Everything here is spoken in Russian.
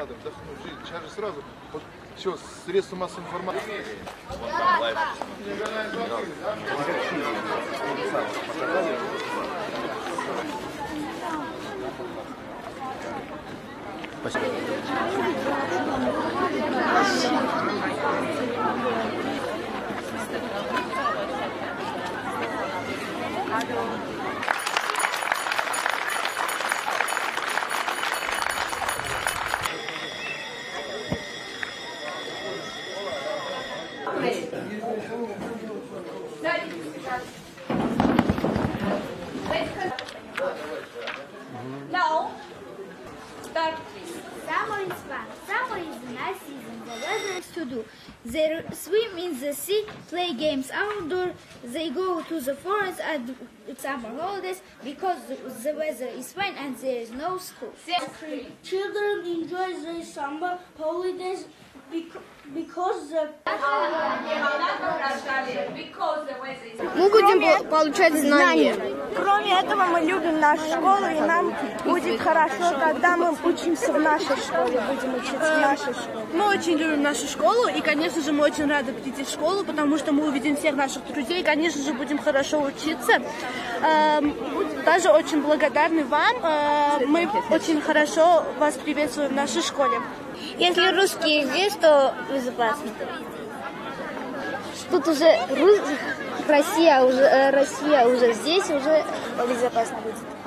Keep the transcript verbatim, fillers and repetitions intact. надо вдохнуть жизнь. Сейчас же сразу, вот, все, средства массовой информации. Спасибо. No, that someone is fun, someone is nice season, the weather is to do. They swim in the sea, play games outdoor, they go to the forest at summer holidays because the weather is fine and there is no school. Children enjoy their summer holidays because the мы будем получать знания. Кроме этого, мы любим нашу школу, и нам будет хорошо, когда мы учимся в нашей школе, будем учиться в нашей школе. Мы очень любим нашу школу, и, конечно же, мы очень рады прийти в школу, потому что мы увидим всех наших друзей, и, конечно же, будем хорошо учиться. Даже очень благодарны вам. Мы очень хорошо вас приветствуем в нашей школе. Если русские здесь, то безопасно. Тут уже Россия, уже Россия уже здесь, уже безопасно будет.